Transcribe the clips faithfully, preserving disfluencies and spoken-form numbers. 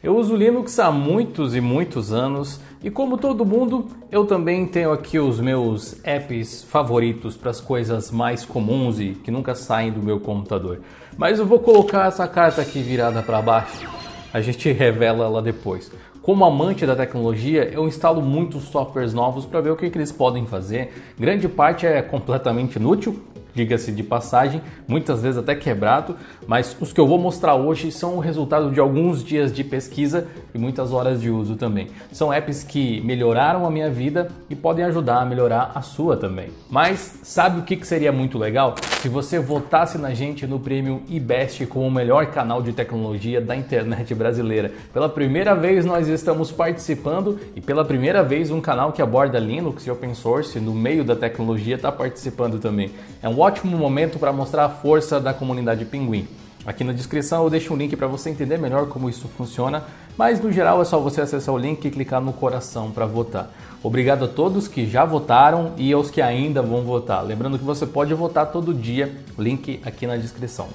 Eu uso Linux há muitos e muitos anos e, como todo mundo, eu também tenho aqui os meus apps favoritos para as coisas mais comuns e que nunca saem do meu computador. Mas eu vou colocar essa carta aqui virada para baixo, a gente revela ela depois. Como amante da tecnologia, eu instalo muitos softwares novos para ver o que, que eles podem fazer. Grande parte é completamente inútil, diga-se de passagem, muitas vezes até quebrado, mas os que eu vou mostrar hoje são o resultado de alguns dias de pesquisa e muitas horas de uso também. São apps que melhoraram a minha vida e podem ajudar a melhorar a sua também. Mas sabe o que seria muito legal? Se você votasse na gente no prêmio iBest como o melhor canal de tecnologia da internet brasileira. Pela primeira vez nós estamos participando e pela primeira vez um canal que aborda Linux e open source no meio da tecnologia está participando também. É um Um ótimo momento para mostrar a força da comunidade Pinguim. Aqui na descrição eu deixo um link para você entender melhor como isso funciona, mas no geral é só você acessar o link e clicar no coração para votar. Obrigado a todos que já votaram e aos que ainda vão votar. Lembrando que você pode votar todo dia, link aqui na descrição.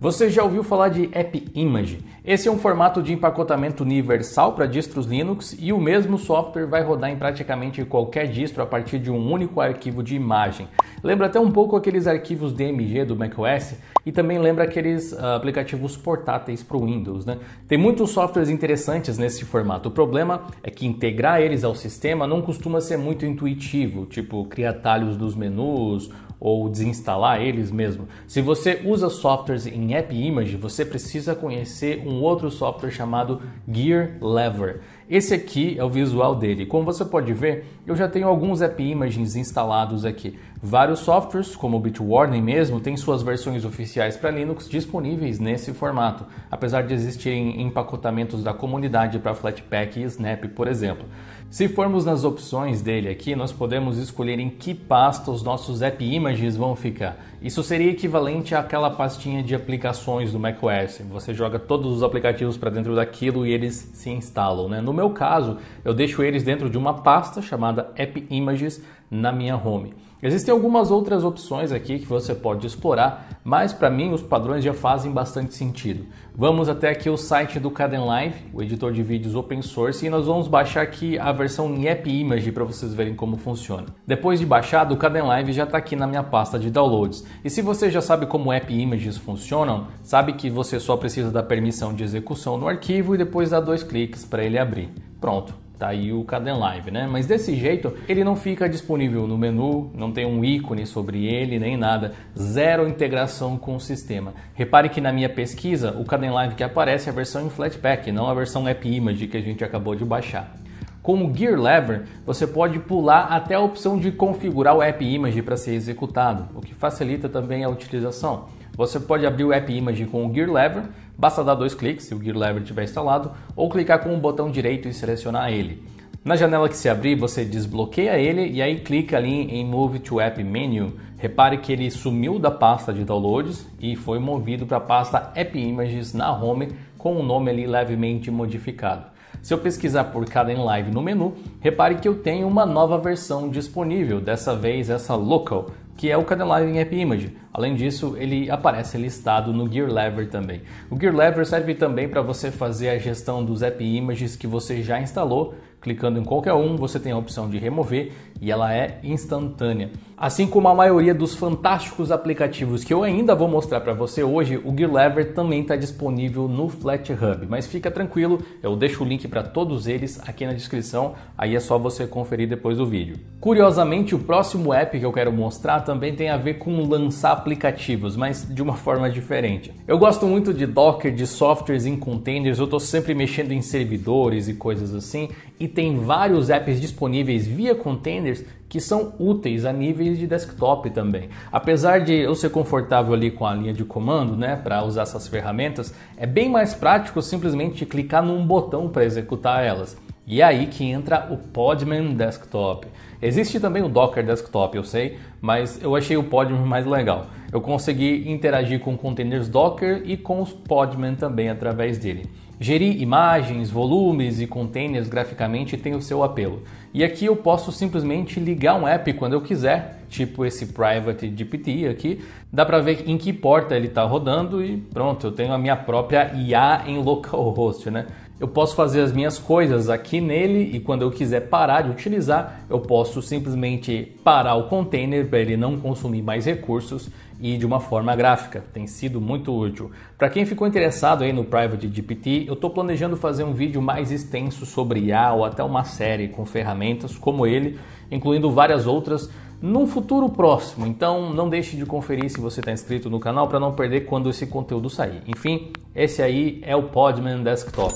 Você já ouviu falar de AppImage? Esse é um formato de empacotamento universal para distros Linux e o mesmo software vai rodar em praticamente qualquer distro a partir de um único arquivo de imagem. Lembra até um pouco aqueles arquivos D M G do macOS e também lembra aqueles uh, aplicativos portáteis para o Windows, né? Tem muitos softwares interessantes nesse formato. O problema é que integrar eles ao sistema não costuma ser muito intuitivo, tipo criar atalhos dos menus ou desinstalar eles mesmo. Se você usa softwares em AppImage, você precisa conhecer um outro software chamado Gear Lever. Esse aqui é o visual dele. Como você pode ver, eu já tenho alguns AppImages instalados aqui. Vários softwares, como o Bitwarden mesmo, têm suas versões oficiais para Linux disponíveis nesse formato, apesar de existirem empacotamentos da comunidade para Flatpak e Snap, por exemplo. Se formos nas opções dele aqui, nós podemos escolher em que pasta os nossos AppImages vão ficar. Isso seria equivalente àquela pastinha de aplicações do macOS. Você joga todos os aplicativos para dentro daquilo e eles se instalam, né? No meu caso, eu deixo eles dentro de uma pasta chamada AppImages na minha home. Existem algumas outras opções aqui que você pode explorar, mas para mim os padrões já fazem bastante sentido. Vamos até aqui o site do Kdenlive, o editor de vídeos open source, e nós vamos baixar aqui a versão em AppImage para vocês verem como funciona. Depois de baixado, o Kdenlive já está aqui na minha pasta de downloads. E se você já sabe como AppImages funcionam, sabe que você só precisa da permissão de execução no arquivo e depois dá dois cliques para ele abrir. Pronto. Tá aí o Kdenlive, né? Mas desse jeito ele não fica disponível no menu, não tem um ícone sobre ele nem nada, zero integração com o sistema. Repare que na minha pesquisa o Kdenlive que aparece é a versão em Flatpak, não a versão AppImage que a gente acabou de baixar. Com o Gear Lever, você pode pular até a opção de configurar o AppImage para ser executado, o que facilita também a utilização. Você pode abrir o AppImage com o Gear Lever, basta dar dois cliques se o Gear Lever estiver instalado, ou clicar com o botão direito e selecionar ele. Na janela que se abrir, você desbloqueia ele e aí clica ali em Move to App Menu. Repare que ele sumiu da pasta de downloads e foi movido para a pasta AppImages na home com o nome ali levemente modificado. Se eu pesquisar por Kdenlive no menu, repare que eu tenho uma nova versão disponível, dessa vez essa local, que é o Kdenlive em AppImage. Além disso, ele aparece listado no Gear Lever também. O Gear Lever serve também para você fazer a gestão dos AppImages que você já instalou. Clicando em qualquer um, você tem a opção de remover e ela é instantânea. Assim como a maioria dos fantásticos aplicativos que eu ainda vou mostrar para você hoje, o Gear Lever também está disponível no FlatHub. Mas fica tranquilo, eu deixo o link para todos eles aqui na descrição, aí é só você conferir depois do vídeo. Curiosamente, o próximo app que eu quero mostrar também tem a ver com lançar aplicativos, mas de uma forma diferente. Eu gosto muito de Docker, de softwares em containers, eu estou sempre mexendo em servidores e coisas assim, e tem vários apps disponíveis via containers que são úteis a níveis de desktop também. Apesar de eu ser confortável ali com a linha de comando, né, para usar essas ferramentas, é bem mais prático simplesmente clicar num botão para executar elas. E é aí que entra o Podman Desktop. Existe também o Docker Desktop, eu sei, mas eu achei o Podman mais legal. Eu consegui interagir com containers Docker e com os Podman também através dele. Gerir imagens, volumes e containers graficamente tem o seu apelo. E aqui eu posso simplesmente ligar um app quando eu quiser, tipo esse Private G P T aqui. Dá para ver em que porta ele está rodando e pronto, eu tenho a minha própria I A em localhost, né? Eu posso fazer as minhas coisas aqui nele e quando eu quiser parar de utilizar, eu posso simplesmente parar o container para ele não consumir mais recursos e de uma forma gráfica. Tem sido muito útil. Para quem ficou interessado aí no Private G P T, eu estou planejando fazer um vídeo mais extenso sobre I A ou até uma série com ferramentas como ele, incluindo várias outras, num futuro próximo. Então não deixe de conferir se você está inscrito no canal para não perder quando esse conteúdo sair. Enfim, esse aí é o Podman Desktop.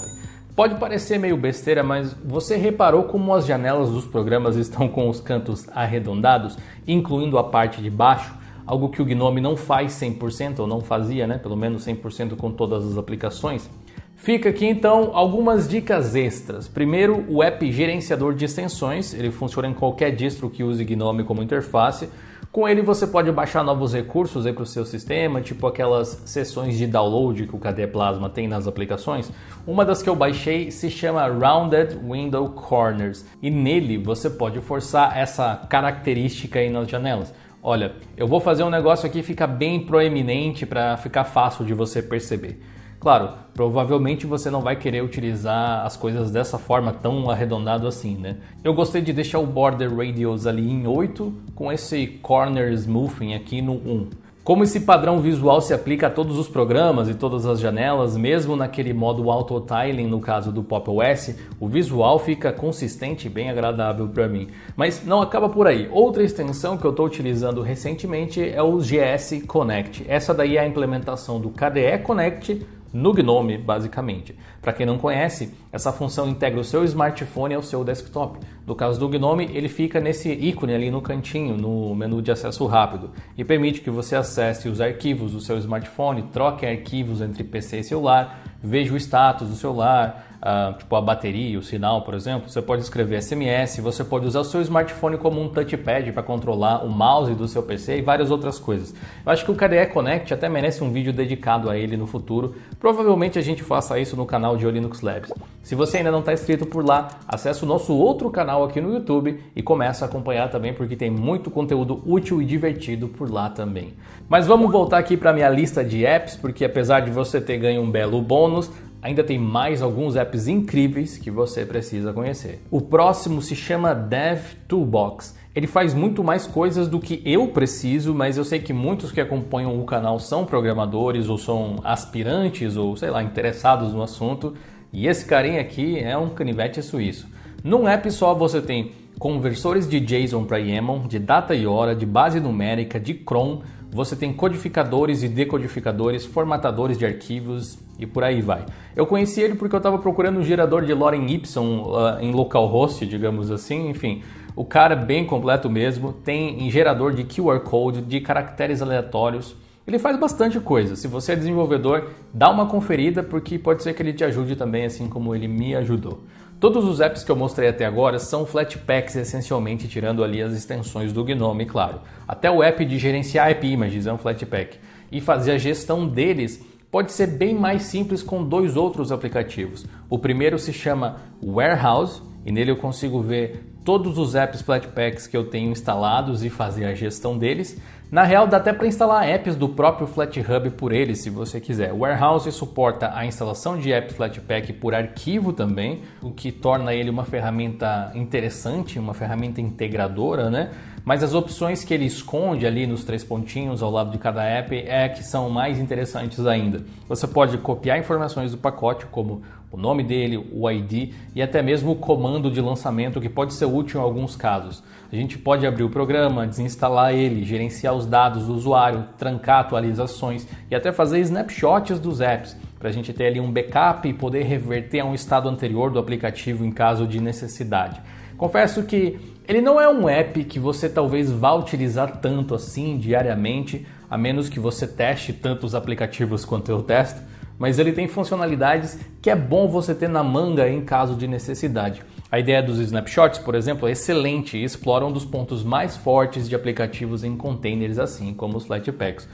Pode parecer meio besteira, mas você reparou como as janelas dos programas estão com os cantos arredondados, incluindo a parte de baixo, algo que o GNOME não faz cem por cento, ou não fazia, né? Pelo menos cem por cento com todas as aplicações. Fica aqui então algumas dicas extras. Primeiro, o app gerenciador de extensões, ele funciona em qualquer distro que use GNOME como interface. Com ele você pode baixar novos recursos para o seu sistema, tipo aquelas sessões de download que o K D E Plasma tem nas aplicações. Uma das que eu baixei se chama Rounded Window Corners e nele você pode forçar essa característica aí nas janelas. Olha, eu vou fazer um negócio aqui que fica bem proeminente para ficar fácil de você perceber. Claro, provavelmente você não vai querer utilizar as coisas dessa forma tão arredondado assim, né? Eu gostei de deixar o Border Radius ali em oito, com esse Corner Smoothing aqui no um. Como esse padrão visual se aplica a todos os programas e todas as janelas, mesmo naquele modo auto-tiling no caso do Pop! O S, o visual fica consistente e bem agradável para mim. Mas não acaba por aí. Outra extensão que eu estou utilizando recentemente é o G S Connect. Essa daí é a implementação do K D E Connect no GNOME, basicamente. Para quem não conhece, essa função integra o seu smartphone ao seu desktop. No caso do GNOME, ele fica nesse ícone ali no cantinho, no menu de acesso rápido, e permite que você acesse os arquivos do seu smartphone, troque arquivos entre P C e celular, veja o status do celular, a, tipo a bateria, o sinal, por exemplo. Você pode escrever S M S, você pode usar o seu smartphone como um touchpad para controlar o mouse do seu P C e várias outras coisas. Eu acho que o K D E Connect até merece um vídeo dedicado a ele no futuro. Provavelmente a gente faça isso no canal Diolinux Labs. Se você ainda não está inscrito por lá, acesse o nosso outro canal aqui no YouTube e começa a acompanhar também, porque tem muito conteúdo útil e divertido por lá também. Mas vamos voltar aqui para minha lista de apps, porque apesar de você ter ganho um belo bônus, ainda tem mais alguns apps incríveis que você precisa conhecer. O próximo se chama Dev Toolbox. Ele faz muito mais coisas do que eu preciso, mas eu sei que muitos que acompanham o canal são programadores ou são aspirantes ou, sei lá, interessados no assunto. E esse carinha aqui é um canivete suíço. Num app só você tem conversores de JSON para YAML, de data e hora, de base numérica, de cron, você tem codificadores e decodificadores, formatadores de arquivos e por aí vai. Eu conheci ele porque eu estava procurando um gerador de lore em Y uh, em localhost, digamos assim, enfim. O cara é bem completo mesmo, tem gerador de Q R Code, de caracteres aleatórios. Ele faz bastante coisa. Se você é desenvolvedor, dá uma conferida, porque pode ser que ele te ajude também, assim como ele me ajudou. Todos os apps que eu mostrei até agora são flatpaks, essencialmente, tirando ali as extensões do GNOME, claro. Até o app de gerenciar AppImages é um flatpak. E fazer a gestão deles pode ser bem mais simples com dois outros aplicativos. O primeiro se chama Warehouse, e nele eu consigo ver todos os apps flatpaks que eu tenho instalados e fazer a gestão deles. Na real, dá até para instalar apps do próprio FlatHub por ele, se você quiser. O Warehouse suporta a instalação de app Flatpak por arquivo também, o que torna ele uma ferramenta interessante, uma ferramenta integradora, né? Mas as opções que ele esconde ali nos três pontinhos ao lado de cada app é que são mais interessantes ainda. Você pode copiar informações do pacote, como o nome dele, o I D e até mesmo o comando de lançamento, que pode ser útil em alguns casos. A gente pode abrir o programa, desinstalar ele, gerenciar os dados do usuário, trancar atualizações e até fazer snapshots dos apps, para a gente ter ali um backup e poder reverter a um estado anterior do aplicativo em caso de necessidade. Confesso que ele não é um app que você talvez vá utilizar tanto assim diariamente, a menos que você teste tantos aplicativos quanto eu testo, mas ele tem funcionalidades que é bom você ter na manga em caso de necessidade. A ideia dos snapshots, por exemplo, é excelente e explora um dos pontos mais fortes de aplicativos em containers, assim como os Flatpaks.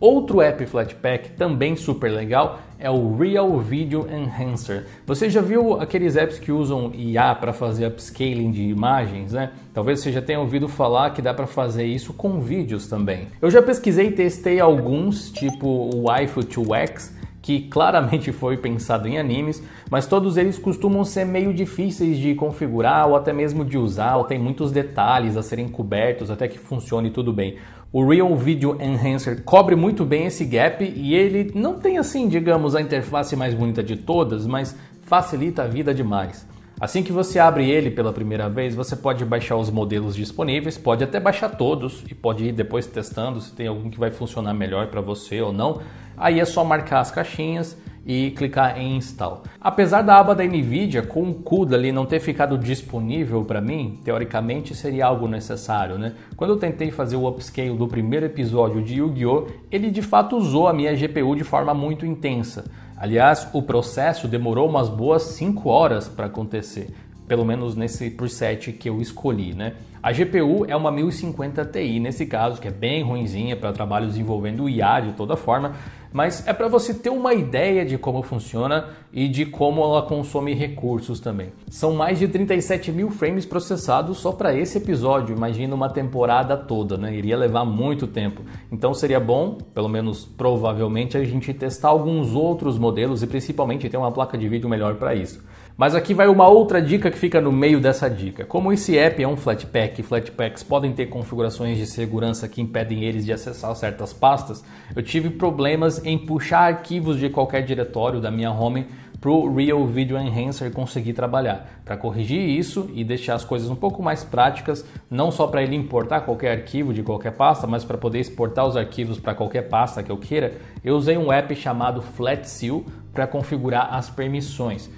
Outro app Flatpak também super legal é o Real Video Enhancer. Você já viu aqueles apps que usam I A para fazer upscaling de imagens, né? Talvez você já tenha ouvido falar que dá para fazer isso com vídeos também. Eu já pesquisei e testei alguns, tipo o Waifu two X, que claramente foi pensado em animes, mas todos eles costumam ser meio difíceis de configurar ou até mesmo de usar, ou tem muitos detalhes a serem cobertos até que funcione tudo bem. O Real Video Enhancer cobre muito bem esse gap e ele não tem assim, digamos, a interface mais bonita de todas, mas facilita a vida demais. Assim que você abre ele pela primeira vez, você pode baixar os modelos disponíveis, pode até baixar todos e pode ir depois testando se tem algum que vai funcionar melhor para você ou não. Aí é só marcar as caixinhas e clicar em Install. Apesar da aba da NVIDIA com o CUDA ali não ter ficado disponível para mim, teoricamente seria algo necessário, né? Quando eu tentei fazer o upscale do primeiro episódio de Yu-Gi-Oh!, ele de fato usou a minha G P U de forma muito intensa. Aliás, o processo demorou umas boas cinco horas para acontecer, pelo menos nesse preset que eu escolhi, né? A G P U é uma mil e cinquenta Ti nesse caso, que é bem ruinzinha para trabalhos envolvendo I A de toda forma, mas é para você ter uma ideia de como funciona e de como ela consome recursos também. São mais de trinta e sete mil frames processados só para esse episódio, imagina uma temporada toda, né? Iria levar muito tempo. Então seria bom, pelo menos provavelmente, a gente testar alguns outros modelos e principalmente ter uma placa de vídeo melhor para isso. Mas aqui vai uma outra dica que fica no meio dessa dica. Como esse app é um Flatpak e Flatpaks podem ter configurações de segurança que impedem eles de acessar certas pastas, eu tive problemas em puxar arquivos de qualquer diretório da minha home para o Real Video Enhancer conseguir trabalhar. Para corrigir isso e deixar as coisas um pouco mais práticas, não só para ele importar qualquer arquivo de qualquer pasta, mas para poder exportar os arquivos para qualquer pasta que eu queira, eu usei um app chamado FlatSeal para configurar as permissões.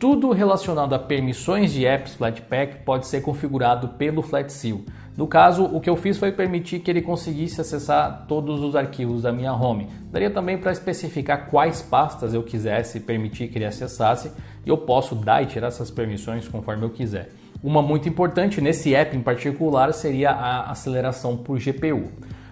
Tudo relacionado a permissões de apps Flatpak pode ser configurado pelo FlatSeal. No caso, o que eu fiz foi permitir que ele conseguisse acessar todos os arquivos da minha home. Daria também para especificar quais pastas eu quisesse permitir que ele acessasse e eu posso dar e tirar essas permissões conforme eu quiser. Uma muito importante nesse app em particular seria a aceleração por G P U.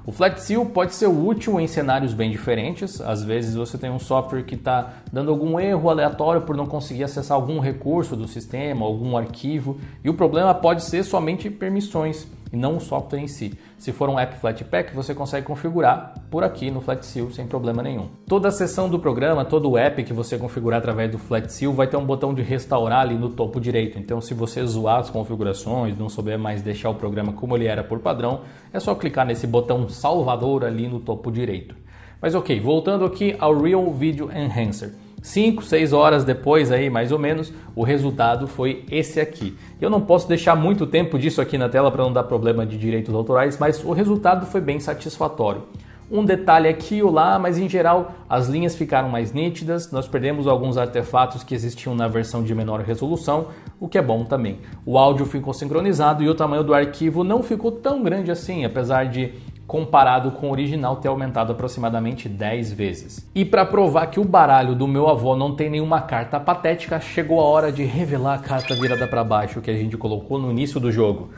O FlatSeal pode ser útil em cenários bem diferentes. Às vezes você tem um software que está dando algum erro aleatório por não conseguir acessar algum recurso do sistema, algum arquivo, e o problema pode ser somente permissões e não o software em si. Se for um app Flatpak, você consegue configurar por aqui no FlatSeal sem problema nenhum. Toda a seção do programa, todo o app que você configurar através do FlatSeal vai ter um botão de restaurar ali no topo direito. Então, se você zoar as configurações, não souber mais deixar o programa como ele era por padrão, é só clicar nesse botão salvador ali no topo direito. Mas ok, voltando aqui ao Real Video Enhancer. cinco, seis horas depois aí, mais ou menos, o resultado foi esse aqui. Eu não posso deixar muito tempo disso aqui na tela para não dar problema de direitos autorais, mas o resultado foi bem satisfatório. Um detalhe aqui ou lá, mas em geral as linhas ficaram mais nítidas, nós perdemos alguns artefatos que existiam na versão de menor resolução, o que é bom também. O áudio ficou sincronizado e o tamanho do arquivo não ficou tão grande assim, apesar de comparado com o original ter aumentado aproximadamente dez vezes. E para provar que o baralho do meu avô não tem nenhuma carta patética, chegou a hora de revelar a carta virada para baixo que a gente colocou no início do jogo.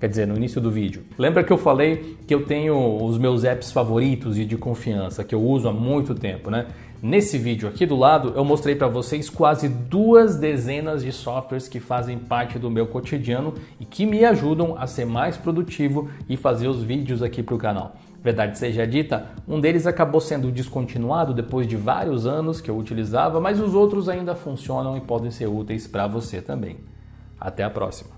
Quer dizer, no início do vídeo. Lembra que eu falei que eu tenho os meus apps favoritos e de confiança, que eu uso há muito tempo, né? Nesse vídeo aqui do lado, eu mostrei para vocês quase duas dezenas de softwares que fazem parte do meu cotidiano e que me ajudam a ser mais produtivo e fazer os vídeos aqui para o canal. Verdade seja dita, um deles acabou sendo descontinuado depois de vários anos que eu utilizava, mas os outros ainda funcionam e podem ser úteis para você também. Até a próxima!